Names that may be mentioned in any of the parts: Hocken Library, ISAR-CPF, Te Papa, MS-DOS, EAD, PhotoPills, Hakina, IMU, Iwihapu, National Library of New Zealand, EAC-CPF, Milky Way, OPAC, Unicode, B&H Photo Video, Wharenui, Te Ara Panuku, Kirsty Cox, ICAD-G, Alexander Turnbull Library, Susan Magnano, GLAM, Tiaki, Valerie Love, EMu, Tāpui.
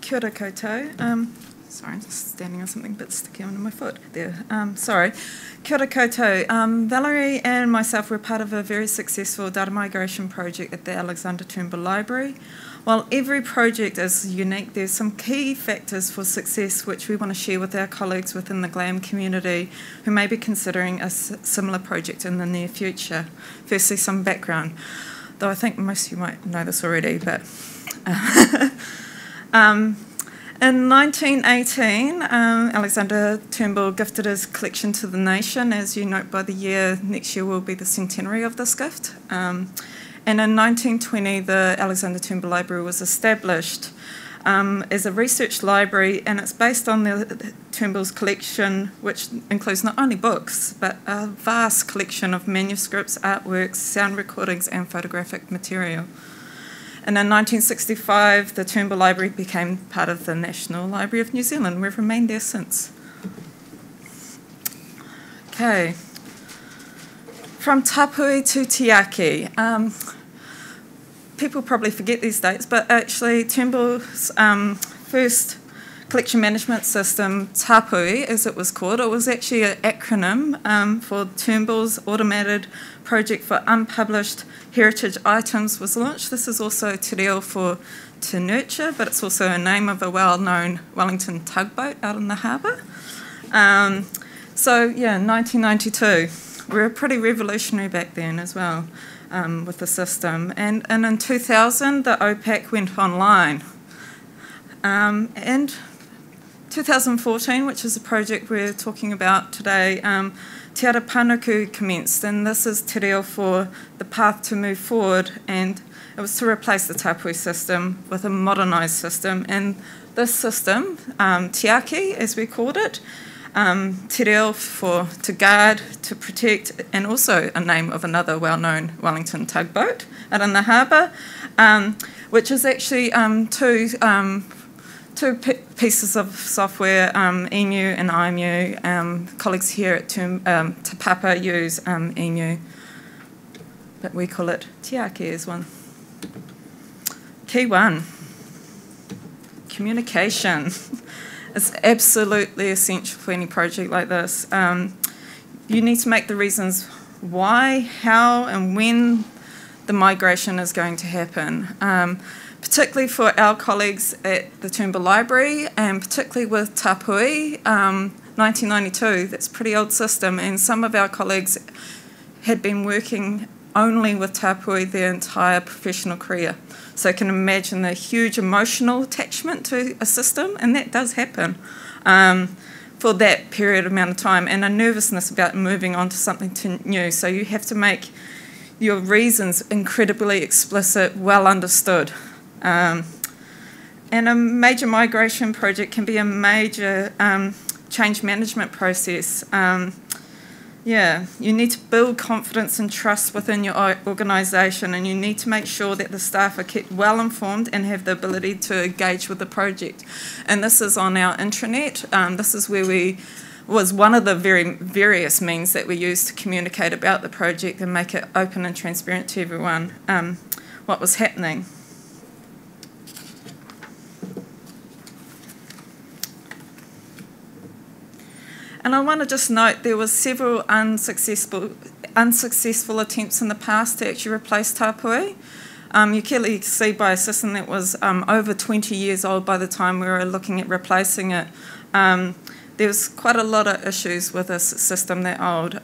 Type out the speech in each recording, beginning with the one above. Kia ora koutou. Sorry, I'm just standing on something a bit sticky under my foot there. Sorry. Kia ora koutou. Valerie and myself were part of a very successful data migration project at the Alexander Turnbull Library. While every project is unique, there's some key factors for success which we want to share with our colleagues within the GLAM community who may be considering a similar project in the near future. Firstly, some background, though I think most of you might know this already, but... In 1918, Alexander Turnbull gifted his collection to the nation. As you note, by the year, next year will be the centenary of this gift. And in 1920, the Alexander Turnbull Library was established as a research library, and it's based on the Turnbull's collection, which includes not only books, but a vast collection of manuscripts, artworks, sound recordings, and photographic material. And in 1965, the Turnbull Library became part of the National Library of New Zealand. We've remained there since. Okay. From Tāpui to Tiaki. People probably forget these dates, but actually Turnbull's first collection management system, Tāpui, as it was called, it was actually an acronym for Turnbull's Automated Project for Unpublished Heritage Items was launched. This is also te reo for to nurture, but it's also a name of a well-known Wellington tugboat out in the harbour. So yeah, 1992. We were pretty revolutionary back then as well with the system. And in 2000, the OPAC went online. And 2014, which is a project we're talking about today, Te Ara Panuku commenced, and this is te reo for the path to move forward, and it was to replace the Tāpui system with a modernised system. And this system, Tiaki, as we called it, te reo for to guard, to protect, and also a name of another well-known Wellington tugboat out in the harbour, which is actually two pieces of software, EMu and IMU. Colleagues here at Te Papa use EMu, but we call it Tiaki as one. Key one, communication. It's absolutely essential for any project like this. You need to make the reasons why, how, and when the migration is going to happen. Particularly for our colleagues at the Turnbull Library, and particularly with Tāpui, 1992, that's a pretty old system, and some of our colleagues had been working only with Tāpui their entire professional career. So I can imagine the huge emotional attachment to a system, and that does happen for that period amount of time, and a nervousness about moving on to something new. So you have to make your reasons incredibly explicit, well understood. And a major migration project can be a major change management process. Yeah, you need to build confidence and trust within your organisation, and you need to make sure that the staff are kept well informed and have the ability to engage with the project. And this is on our intranet. This is where we was one of the various means that we used to communicate about the project and make it open and transparent to everyone what was happening. And I want to just note there were several unsuccessful attempts in the past to actually replace Tāpui. You clearly see by a system that was over 20 years old by the time we were looking at replacing it. There was quite a lot of issues with this system that old.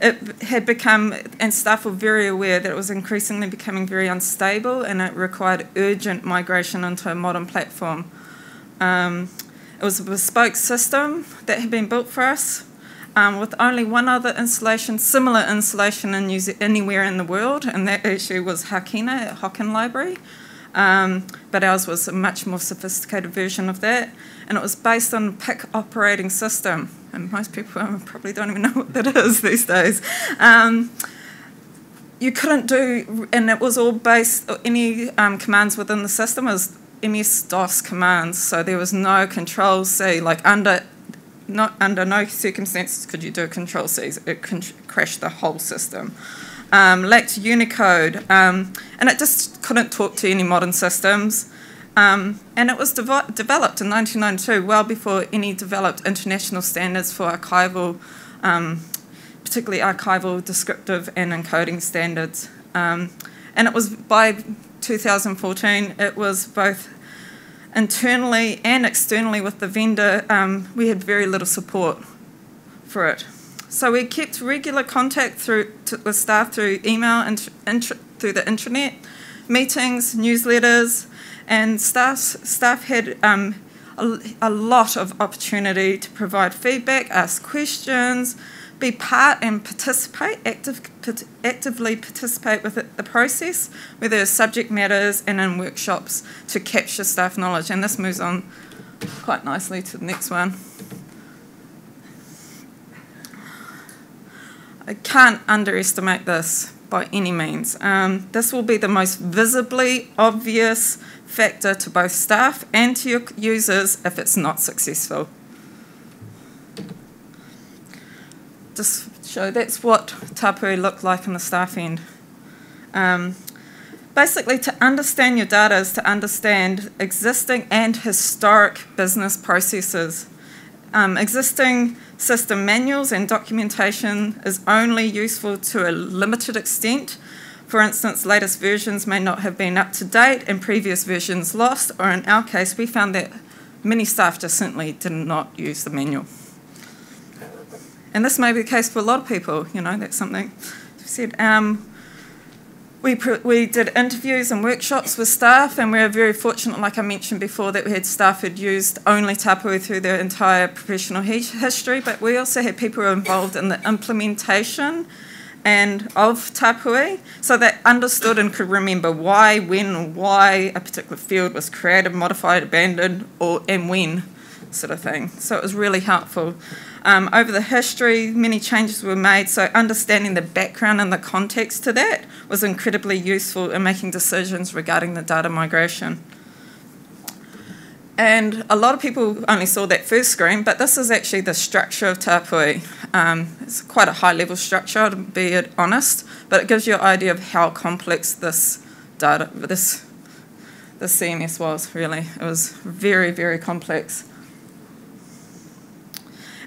It had become, and staff were very aware that it was increasingly becoming very unstable, and it required urgent migration onto a modern platform. It was a bespoke system that had been built for us with only one other installation, similar installation in anywhere in the world, and that actually was Hakina at Hocken Library. But ours was a much more sophisticated version of that, and it was based on a PIC operating system, and most people probably don't even know what that is these days. You couldn't do, and it was all based, any commands within the system was MS-DOS commands, so there was no control C, like under no circumstances could you do control C's, it crashed the whole system. Lacked Unicode, and it just couldn't talk to any modern systems. And it was developed in 1992, well before any developed international standards for archival, particularly archival descriptive and encoding standards. And it was by 2014, it was both internally and externally with the vendor, we had very little support for it. So we kept regular contact with staff through email and through the intranet, meetings, newsletters, and staff had a lot of opportunity to provide feedback, ask questions, be part and participate, actively participate with the process, whether it's subject matters and in workshops to capture staff knowledge. And this moves on quite nicely to the next one. I can't underestimate this by any means. This will be the most visibly obvious factor to both staff and to your users if it's not successful. Just show that's what Tāpui looked like on the staff end. Basically, to understand your data is to understand existing and historic business processes. Existing system manuals and documentation is only useful to a limited extent. For instance, latest versions may not have been up to date and previous versions lost, or in our case, we found that many staff just certainly did not use the manual. And this may be the case for a lot of people, you know, that's something we said. We did interviews and workshops with staff, and we were very fortunate, like I mentioned before, that we had staff who'd used only Tāpui through their entire professional history, but we also had people who were involved in the implementation of Tāpui, so they understood and could remember why, when, why a particular field was created, modified, abandoned, and when, sort of thing. So it was really helpful. Over the history, many changes were made, so understanding the background and the context to that was incredibly useful in making decisions regarding the data migration. And a lot of people only saw that first screen, but this is actually the structure of Tāpui. It's quite a high-level structure, to be honest, but it gives you an idea of how complex this data, this CMS was, really. It was very, very complex.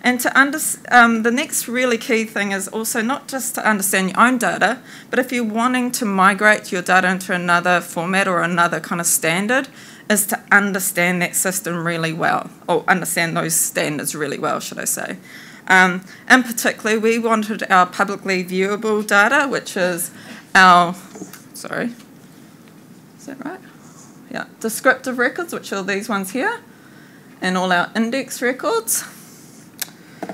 And to the next really key thing is also not just to understand your own data, but if you're wanting to migrate your data into another format or another kind of standard, is to understand that system really well, or understand those standards really well, should I say. In particular, we wanted our publicly viewable data, which is our, sorry, is that right? Yeah, descriptive records, which are these ones here, and all our index records,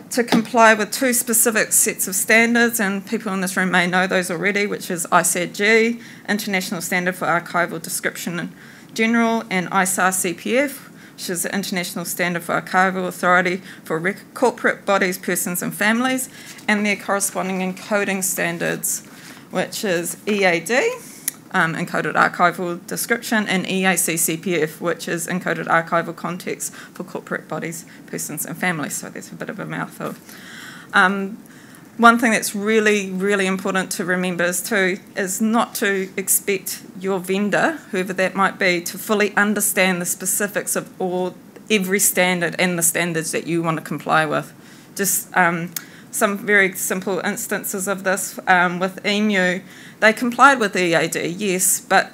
to comply with two specific sets of standards, and people in this room may know those already, which is ICAD-G, International Standard for Archival Description in General, and ISAR-CPF, which is the International Standard for Archival Authority for Corporate Bodies, Persons and Families, and their corresponding encoding standards, which is EAD, Encoded Archival Description, and EAC-CPF, which is Encoded Archival Context for Corporate Bodies, Persons and Families. So that's a bit of a mouthful. One thing that's really, really important to remember is not to expect your vendor, whoever that might be, to fully understand the specifics of every standard and the standards that you want to comply with. Just some very simple instances of this with EMu. They complied with EAD, yes, but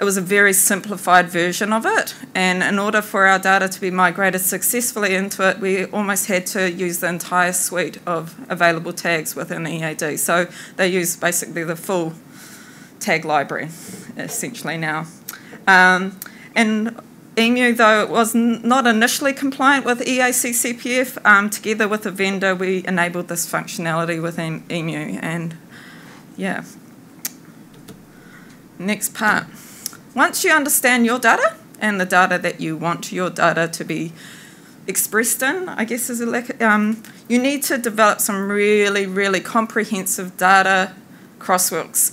it was a very simplified version of it. And in order for our data to be migrated successfully into it, we almost had to use the entire suite of available tags within EAD. So they use basically the full tag library, essentially now. And EMU, though it was not initially compliant with EAC-CPF, together with the vendor, we enabled this functionality within EMU. And yeah. Next part. Once you understand your data and the data that you want your data to be expressed in, I guess is you need to develop some really, really comprehensive data crosswalks.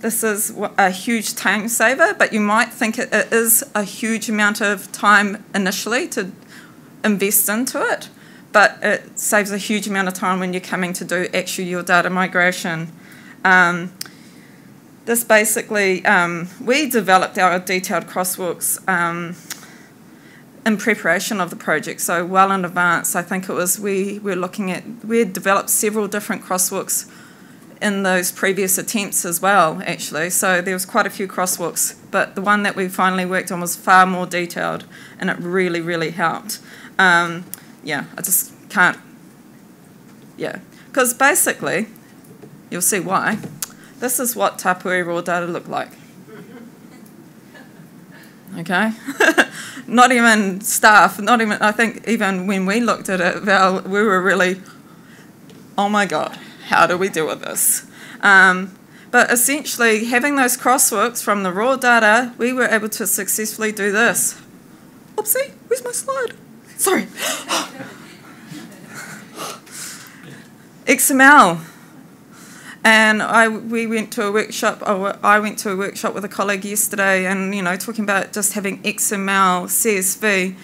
This is a huge time saver, but you might think it is a huge amount of time initially to invest into it, but it saves a huge amount of time when you're coming to do actually your data migration. This basically, we developed our detailed crosswalks in preparation of the project, so well in advance. I think it was we had developed several different crosswalks in those previous attempts as well, actually. So there was quite a few crosswalks, but the one that we finally worked on was far more detailed, and it really, really helped. Yeah, I just can't. Yeah, because basically, you'll see why. This is what Tāpui raw data looked like. Okay, not even staff, not even, I think even when we looked at it, Val, we were really, oh my God, how do we deal with this? But essentially, having those crosswalks from the raw data, we were able to successfully do this. Oopsie, where's my slide? Sorry. XML. And we went to a workshop, or I went to a workshop with a colleague yesterday, and, you know, talking about just having XML, CSV.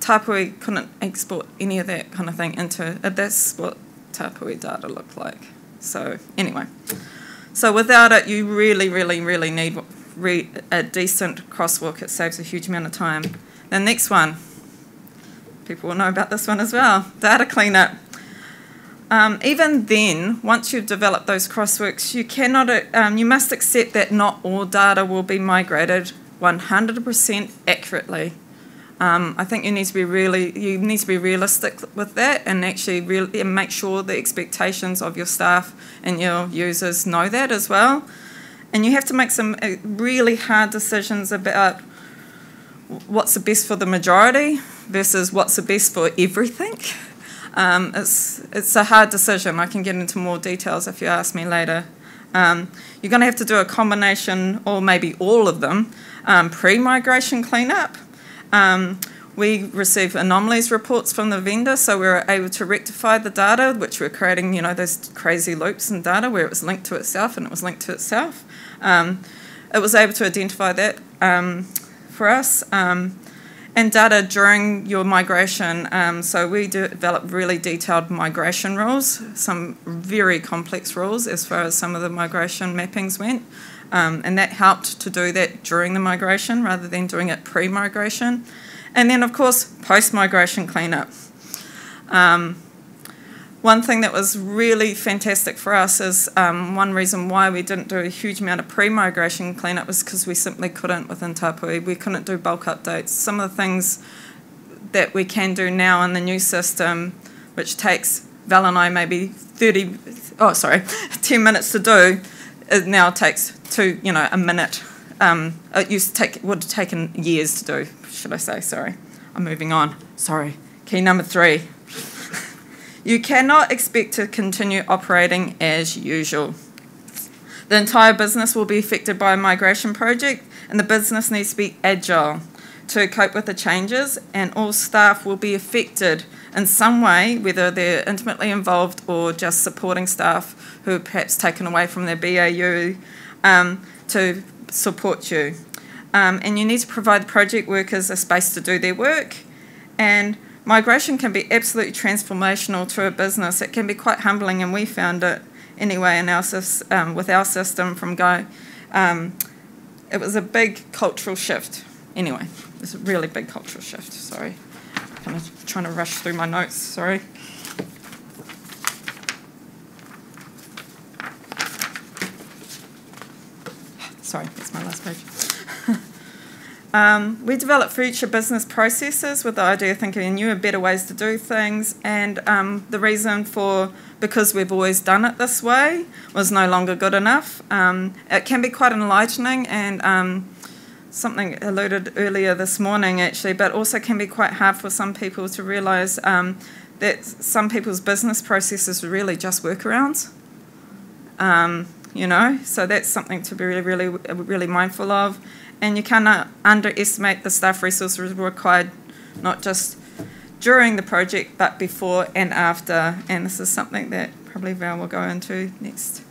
Tāpui couldn't export any of that kind of thing into, that's what Tāpui data looked like. So anyway, so without it, you really, really, really need a decent crosswalk. It saves a huge amount of time. The next one, people will know about this one as well, data cleanup. Even then, once you've developed those crosswalks, you cannot. You must accept that not all data will be migrated 100% accurately. I think you need to be realistic with that, and actually make sure the expectations of your staff and your users know that as well. And you have to make some really hard decisions about what's the best for the majority versus what's the best for everything. It's a hard decision. I can get into more details if you ask me later. You're going to have to do a combination, or maybe all of them, pre-migration cleanup. We receive anomalies reports from the vendor, so we're able to rectify the data, which we're creating, you know, those crazy loops in data where it was linked to itself and it was linked to itself. It was able to identify that for us. And data during your migration, so we develop really detailed migration rules, some very complex rules as far as some of the migration mappings went, and that helped to do that during the migration rather than doing it pre-migration. And then, of course, post-migration cleanup. One thing that was really fantastic for us is one reason why we didn't do a huge amount of pre-migration cleanup was because we simply couldn't within Tāpui. We couldn't do bulk updates. Some of the things that we can do now in the new system, which takes Val and I maybe 10 minutes to do, it now takes a minute. It used to would have taken years to do, should I say, sorry. I'm moving on, sorry. Key number 3. You cannot expect to continue operating as usual. The entire business will be affected by a migration project, and the business needs to be agile to cope with the changes, and all staff will be affected in some way, whether they're intimately involved or just supporting staff who are perhaps taken away from their BAU to support you. And you need to provide the project workers a space to do their work, and migration can be absolutely transformational to a business. It can be quite humbling, and we found it anyway in our, with our system from Go. It was a big cultural shift. Anyway, it's a really big cultural shift, sorry. Kind of trying to rush through my notes, sorry. Sorry, that's my last page. We develop future business processes with the idea of thinking new and better ways to do things, and the reason for because we've always done it this way was no longer good enough. It can be quite enlightening, and something alluded earlier this morning actually, but also can be quite hard for some people to realise that some people's business processes are really just workarounds. You know, so that's something to be really, really mindful of. And you cannot underestimate the staff resources required, not just during the project, but before and after. And this is something that probably Val will go into next.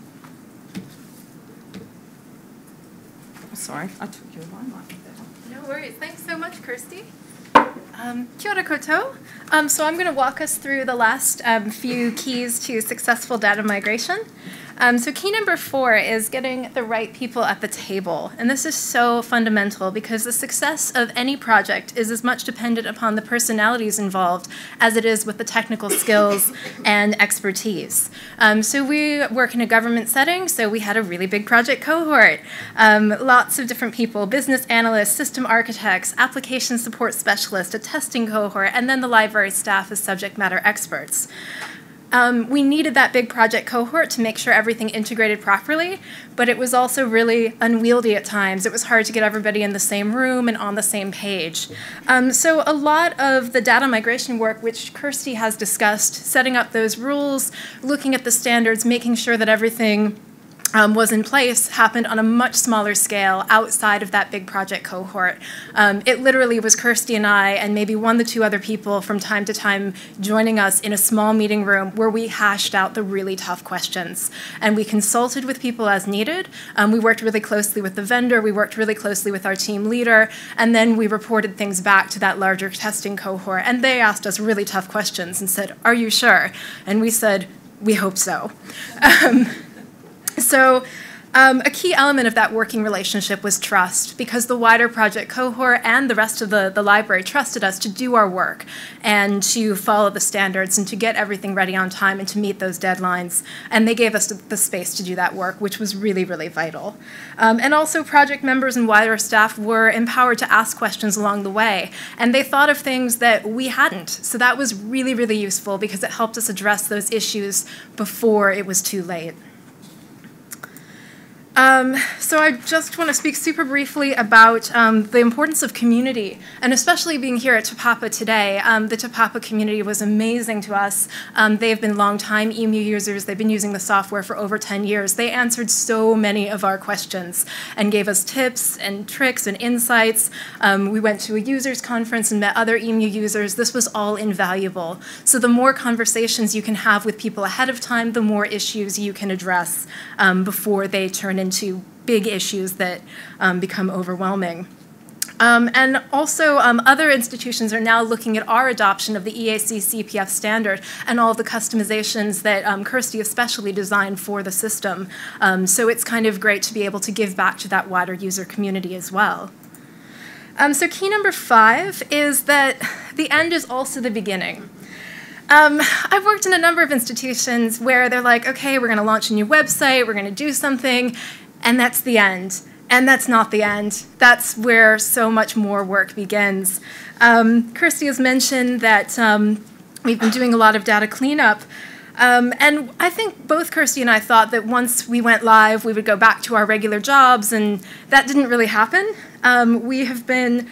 Sorry, I took your limelight with that one. No worries. Thanks so much, Kirsty. Kia ora koutou. So I'm going to walk us through the last few keys to successful data migration. So key number 4 is getting the right people at the table. And this is so fundamental because the success of any project is as much dependent upon the personalities involved as it is with the technical skills and expertise. So we work in a government setting, so we had a really big project cohort. Lots of different people, business analysts, system architects, application support specialists, a testing cohort, and then the library staff as subject matter experts. We needed that big project cohort to make sure everything integrated properly, but it was also really unwieldy at times. It was hard to get everybody in the same room and on the same page. So a lot of the data migration work, which Kirsty has discussed, setting up those rules, looking at the standards, making sure that everything was in place, happened on a much smaller scale outside of that big project cohort. It literally was Kirsty and I and maybe 1 to 2 other people from time to time joining us in a small meeting room where we hashed out the really tough questions. And we consulted with people as needed. We worked really closely with the vendor. We worked really closely with our team leader. And then we reported things back to that larger testing cohort. And they asked us really tough questions and said, "Are you sure?" And we said, "We hope so." So a key element of that working relationship was trust, because the wider project cohort and the rest of the library trusted us to do our work and to follow the standards and to get everything ready on time and to meet those deadlines. And they gave us the space to do that work, which was really, really vital. And also project members and wider staff were empowered to ask questions along the way. And they thought of things that we hadn't. So that was really, really useful because it helped us address those issues before it was too late. So I just want to speak super briefly about the importance of community, and especially being here at Te Papa today. The Te Papa community was amazing to us. They've been long-time EMu users. They've been using the software for over 10 years. They answered so many of our questions and gave us tips and tricks and insights. We went to a users conference and met other EMu users. This was all invaluable. So the more conversations you can have with people ahead of time, the more issues you can address before they turn into big issues that become overwhelming. And also, other institutions are now looking at our adoption of the EAC CPF standard and all of the customizations that Kirsty especially designed for the system. So it's kind of great to be able to give back to that wider user community as well. So key number 5 is that the end is also the beginning. I've worked in a number of institutions where they're like, okay, we're going to launch a new website, we're going to do something, and that's the end. And that's not the end. That's where so much more work begins. Kirsty has mentioned that we've been doing a lot of data cleanup. And I think both Kirsty and I thought that once we went live, we would go back to our regular jobs, and that didn't really happen. We have been...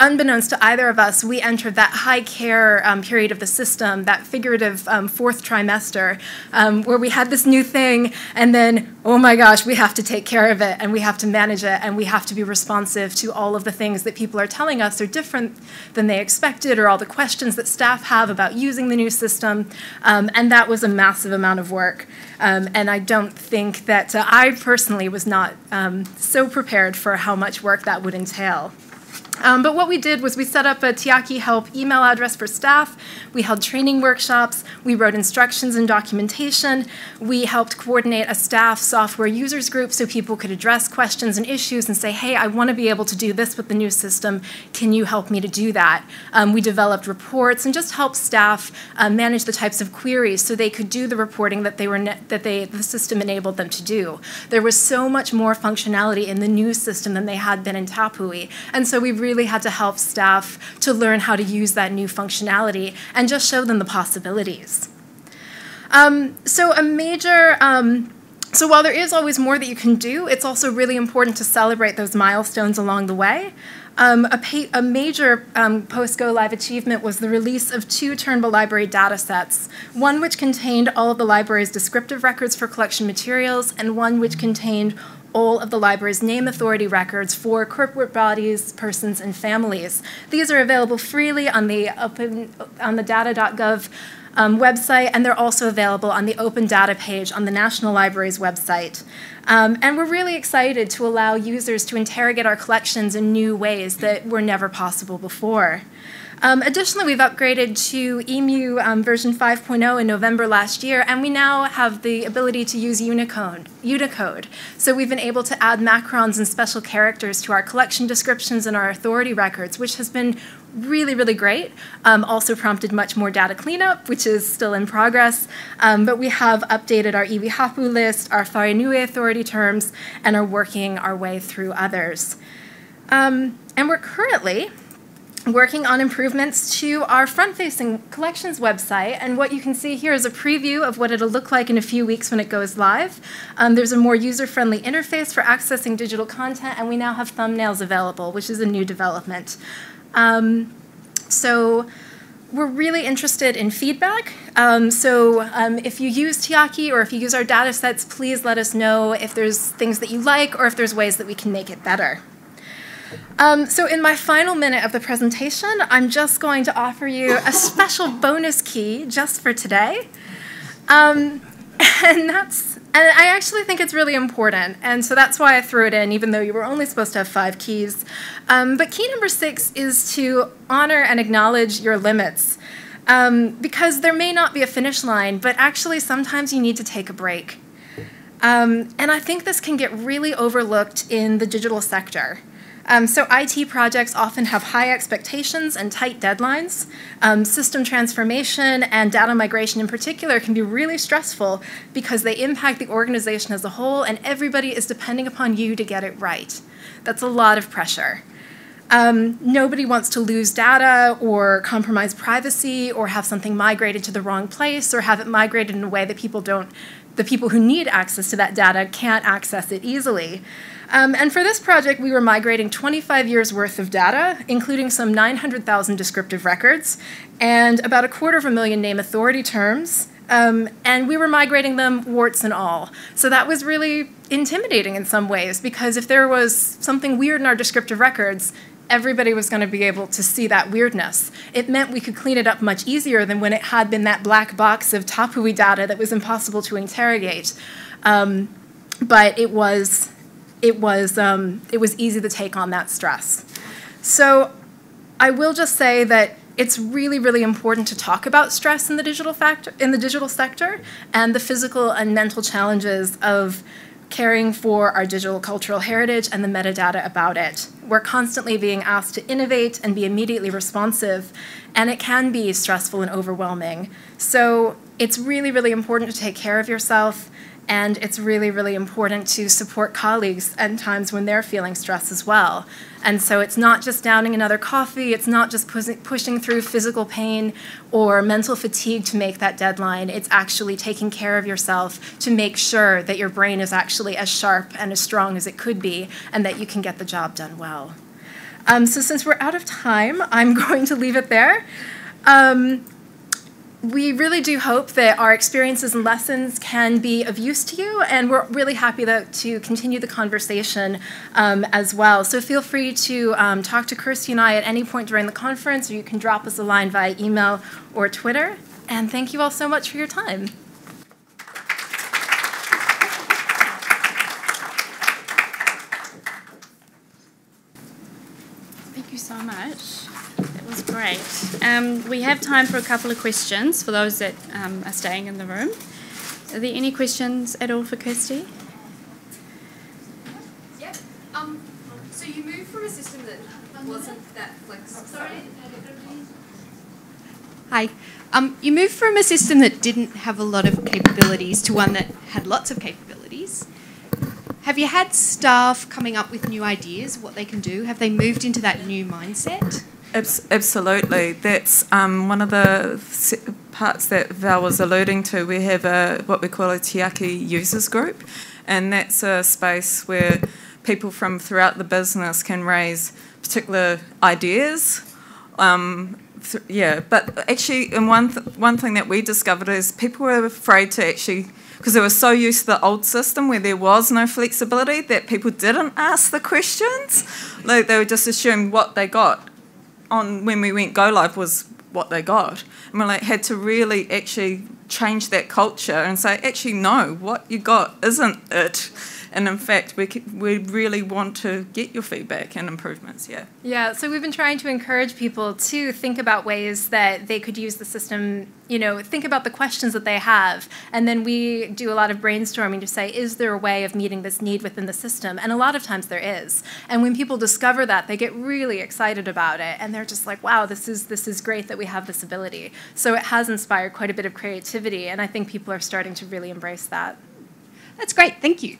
unbeknownst to either of us, we entered that high care period of the system, that figurative 4th trimester, where we had this new thing, and then, oh my gosh, we have to take care of it, and we have to manage it, and we have to be responsive to all of the things that people are telling us are different than they expected, or all the questions that staff have about using the new system, and that was a massive amount of work. And I don't think that I personally was not so prepared for how much work that would entail. But what we did was we set up a Tiaki help email address for staff, we held training workshops, we wrote instructions and documentation, we helped coordinate a staff software users group so people could address questions and issues and say, hey, I want to be able to do this with the new system, can you help me to do that? We developed reports and just helped staff manage the types of queries so they could do the reporting that the system enabled them to do. There was so much more functionality in the new system than they had been in Tāpui, and so we really had to help staff to learn how to use that new functionality and just show them the possibilities. So while there is always more that you can do, it's also really important to celebrate those milestones along the way. A major post-go live achievement was the release of 2 Turnbull Library data sets, one which contained all of the library's descriptive records for collection materials, and one which contained all of the library's name authority records for corporate bodies, persons, and families. These are available freely on the data.gov website, and they're also available on the open data page on the National Library's website. And we're really excited to allow users to interrogate our collections in new ways that were never possible before. Additionally, we've upgraded to EMu version 5.0 in November last year, and we now have the ability to use Unicode. So we've been able to add macrons and special characters to our collection descriptions and our authority records, which has been really, really great. Also prompted much more data cleanup, which is still in progress. But we have updated our Iwihapu list, our Wharenui authority terms, and are working our way through others. And we're currently working on improvements to our front-facing collections website. And what you can see here is a preview of what it'll look like in a few weeks when it goes live. There's a more user-friendly interface for accessing digital content, and we now have thumbnails available, which is a new development. So we're really interested in feedback. If you use Tiaki or if you use our data sets, please let us know if there's things that you like or if there's ways that we can make it better. So in my final minute of the presentation, I'm just going to offer you a special bonus key just for today. And I actually think it's really important, and so that's why I threw it in, even though you were only supposed to have 5 keys. But key number 6 is to honor and acknowledge your limits, because there may not be a finish line, but actually sometimes you need to take a break. And I think this can get really overlooked in the digital sector. So IT projects often have high expectations and tight deadlines. System transformation and data migration in particular can be really stressful because they impact the organization as a whole, and everybody is depending upon you to get it right. That's a lot of pressure. Nobody wants to lose data or compromise privacy or have something migrated to the wrong place or have it migrated in a way that the people who need access to that data can't access it easily. And for this project, we were migrating 25 years' worth of data, including some 900,000 descriptive records and about 250,000 name authority terms. And we were migrating them warts and all. So that was really intimidating in some ways, because if there was something weird in our descriptive records, everybody was going to be able to see that weirdness. It meant we could clean it up much easier than when it had been that black box of Tāpui data that was impossible to interrogate. But it was easy to take on that stress. So I will just say that it's really, really important to talk about stress in the digital sector and the physical and mental challenges of caring for our digital cultural heritage and the metadata about it. We're constantly being asked to innovate and be immediately responsive, and it can be stressful and overwhelming. So it's really, really important to take care of yourself, and it's really, really important to support colleagues at times when they're feeling stress as well. And so it's not just downing another coffee, it's not just pushing through physical pain or mental fatigue to make that deadline. It's actually taking care of yourself to make sure that your brain is actually as sharp and as strong as it could be and that you can get the job done well. So since we're out of time, I'm going to leave it there. We really do hope that our experiences and lessons can be of use to you, and we're really happy to continue the conversation as well. So feel free to talk to Kirsty and I at any point during the conference, or you can drop us a line via email or Twitter. And thank you all so much for your time. Thank you so much. Great. We have time for a couple of questions for those that are staying in the room. Are there any questions at all for Kirsty? Yep. So you moved from a system that wasn't that flexible. Sorry. Hi. You moved from a system that didn't have a lot of capabilities to one that had lots of capabilities. Have you had staff coming up with new ideas, what they can do? Have they moved into that new mindset? Absolutely. That's one of the parts that Val was alluding to. We have what we call a Tiaki users group, and that's a space where people from throughout the business can raise particular ideas. But actually, and one thing that we discovered is people were afraid to actually, because they were so used to the old system where there was no flexibility, that people didn't ask the questions. Like, they were just assumed what they got when we went go live was what they got, and we had to really actually change that culture and say, actually, no, what you got isn't it. And in fact, we really want to get your feedback and improvements, yeah. Yeah, so we've been trying to encourage people to think about ways that they could use the system, you know, think about the questions that they have. And then we do a lot of brainstorming to say, is there a way of meeting this need within the system? And a lot of times there is. And when people discover that, they get really excited about it. And they're just like, wow, this is great that we have this ability. So it has inspired quite a bit of creativity. And I think people are starting to really embrace that. That's great. Thank you.